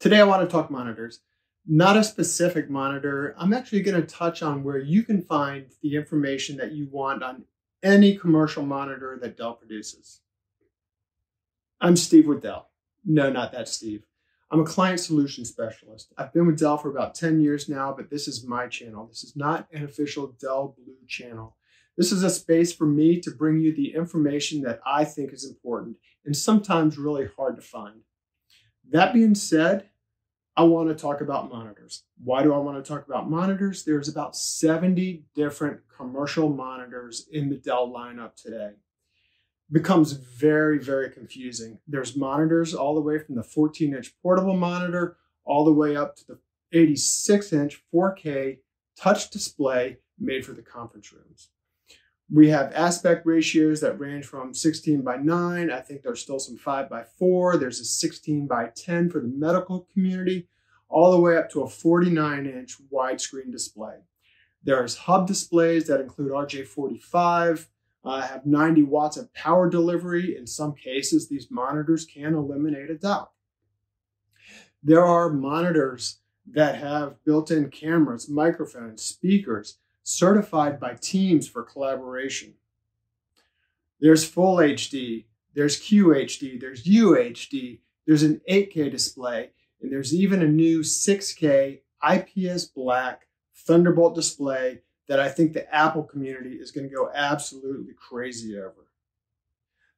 Today I want to talk monitors, not a specific monitor. I'm actually going to touch on where you can find the information that you want on any commercial monitor that Dell produces. I'm Steve with Dell. No, not that Steve. I'm a client solution specialist. I've been with Dell for about 10 years now, but this is my channel. This is not an official Dell Blue channel. This is a space for me to bring you the information that I think is important and sometimes really hard to find. That being said, I want to talk about monitors. Why do I want to talk about monitors? There's about 70 different commercial monitors in the Dell lineup today. It becomes very, very confusing. There's monitors all the way from the 14-inch portable monitor all the way up to the 86-inch 4K touch display made for the conference rooms. We have aspect ratios that range from 16:9. I think there's still some 5:4. There's a 16:10 for the medical community, all the way up to a 49-inch widescreen display. There's hub displays that include RJ45, have 90 watts of power delivery. In some cases, these monitors can eliminate a dock. There are monitors that have built-in cameras, microphones, speakers, certified by Teams for collaboration. There's Full HD, there's QHD, there's UHD, there's an 8K display, and there's even a new 6K IPS Black Thunderbolt display that I think the Apple community is going to go absolutely crazy over.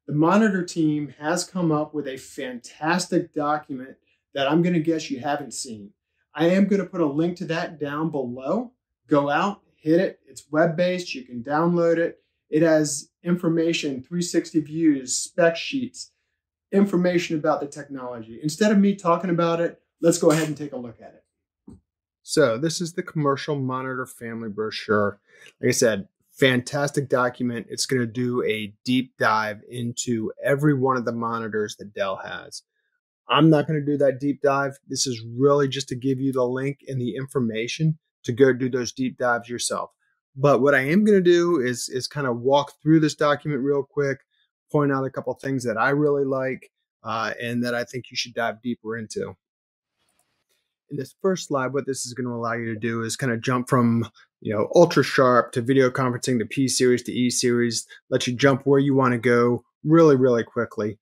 The monitor team has come up with a fantastic document that I'm going to guess you haven't seen. I am going to put a link to that down below. Go out, hit it. It's web-based. You can download it. It has information, 360 views, spec sheets, information about the technology. Instead of me talking about it, let's go ahead and take a look at it. So this is the commercial monitor family brochure. Like I said, fantastic document. It's going to do a deep dive into every one of the monitors that Dell has. I'm not going to do that deep dive. This is really just to give you the link and the information to go do those deep dives yourself. But what I am going to do is kind of walk through this document real quick, point out a couple things that I really like and that I think you should dive deeper into. In this first slide, what this is going to allow you to do is kind of jump from, you know, UltraSharp to video conferencing to P series to E series, let you jump where you want to go really, really quickly.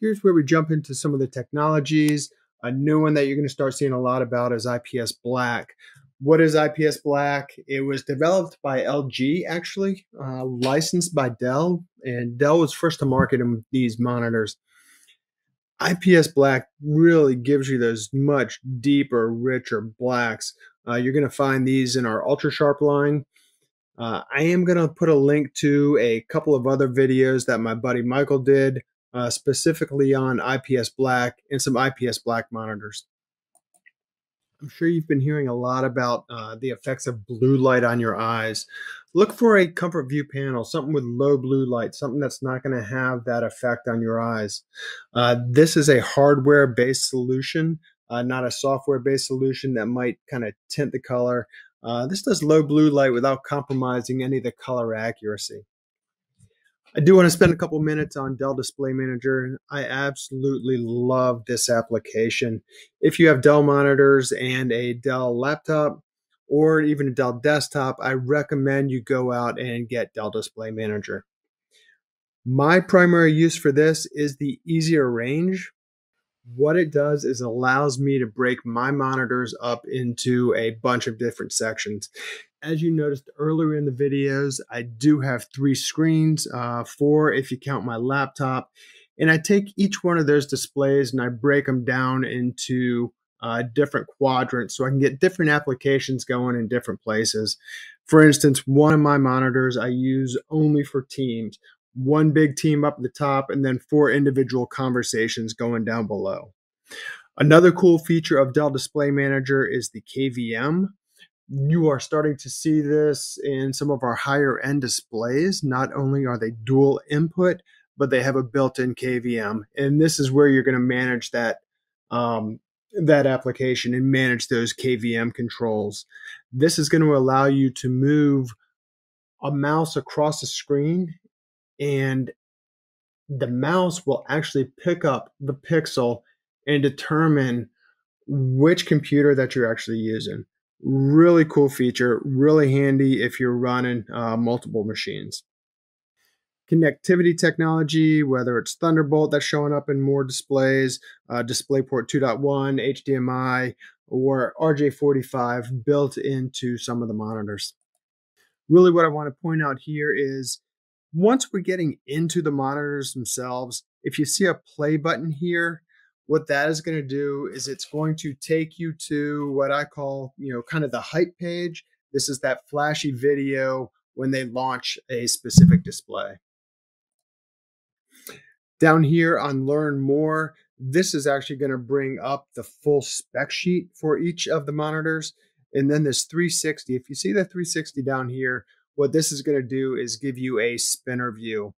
Here's where we jump into some of the technologies. A new one that you're going to start seeing a lot about is IPS Black. What is IPS Black? It was developed by LG, actually, licensed by Dell, and Dell was first to market these monitors. IPS Black really gives you those much deeper, richer blacks. You're going to find these in our UltraSharp line. I am going to put a link to a couple of other videos that my buddy Michael did, specifically on IPS Black and some IPS Black monitors. I'm sure you've been hearing a lot about the effects of blue light on your eyes. Look for a Comfort View panel, something with low blue light, something that's not going to have that effect on your eyes. This is a hardware-based solution, not a software-based solution that might kind of tint the color. This does low blue light without compromising any of the color accuracy. I do want to spend a couple minutes on Dell Display Manager. I absolutely love this application. If you have Dell monitors and a Dell laptop or even a Dell desktop, I recommend you go out and get Dell Display Manager. My primary use for this is the easier range. What it does is allows me to break my monitors up into a bunch of different sections. As you noticed earlier in the videos, I do have 3 screens, 4 if you count my laptop, and I take each one of those displays and I break them down into different quadrants so I can get different applications going in different places. For instance, one of my monitors I use only for Teams. One big team up at the top and then 4 individual conversations going down below. Another cool feature of Dell Display Manager is the KVM. You are starting to see this in some of our higher end displays. Not only are they dual input, but they have a built-in KVM. And this is where you're going to manage that, that application and manage those KVM controls. This is going to allow you to move a mouse across the screen, and the mouse will actually pick up the pixel and determine which computer that you're actually using. Really cool feature, really handy if you're running multiple machines. Connectivity technology, whether it's Thunderbolt that's showing up in more displays, DisplayPort 2.1, HDMI, or RJ45 built into some of the monitors. Really what I want to point out here is once we're getting into the monitors themselves, if you see a play button here, what that is going to do is it's going to take you to what I call, kind of the hype page. This is that flashy video when they launch a specific display. Down here on Learn More, this is actually going to bring up the full spec sheet for each of the monitors. And then this 360, if you see the 360 down here, what this is going to do is give you a spinner view.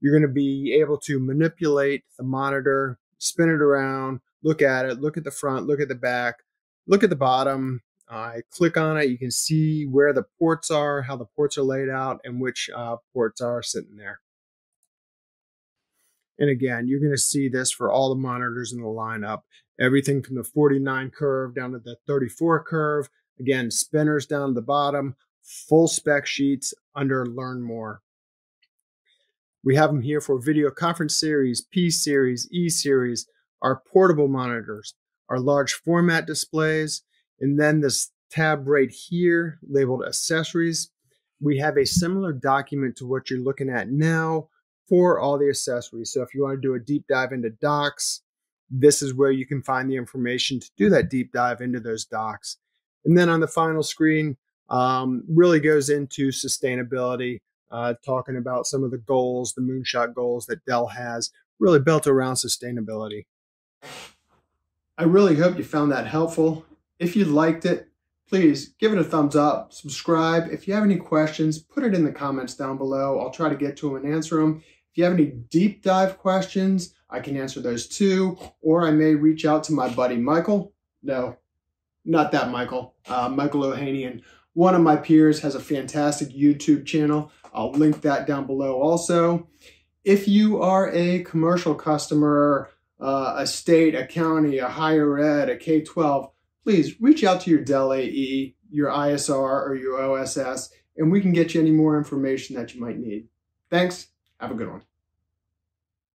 You're going to be able to manipulate the monitor, spin it around, look at it, look at the front, look at the back, look at the bottom. I click on it, you can see where the ports are, how the ports are laid out, and which ports are sitting there. And again, you're going to see this for all the monitors in the lineup. Everything from the 49 curve down to the 34 curve. Again, spinners down at the bottom, full spec sheets under Learn More. We have them here for video conference series, P series, E series, our portable monitors, our large format displays, and then this tab right here labeled accessories. We have a similar document to what you're looking at now for all the accessories. So if you want to do a deep dive into docs, this is where you can find the information to do that deep dive into those docs. And then on the final screen, really goes into sustainability, talking about some of the goals, the moonshot goals that Dell has really built around sustainability. I really hope you found that helpful. If you liked it, please give it a thumbs up, subscribe. If you have any questions, put it in the comments down below. I'll try to get to them and answer them. If you have any deep dive questions, I can answer those too, or I may reach out to my buddy Michael. No, not that Michael, Michael Ohanian. One of my peers has a fantastic YouTube channel. I'll link that down below also. If you are a commercial customer, a state, a county, a higher ed, a K-12, please reach out to your Dell AE, your ISR, or your OSS, and we can get you any more information that you might need. Thanks. Have a good one.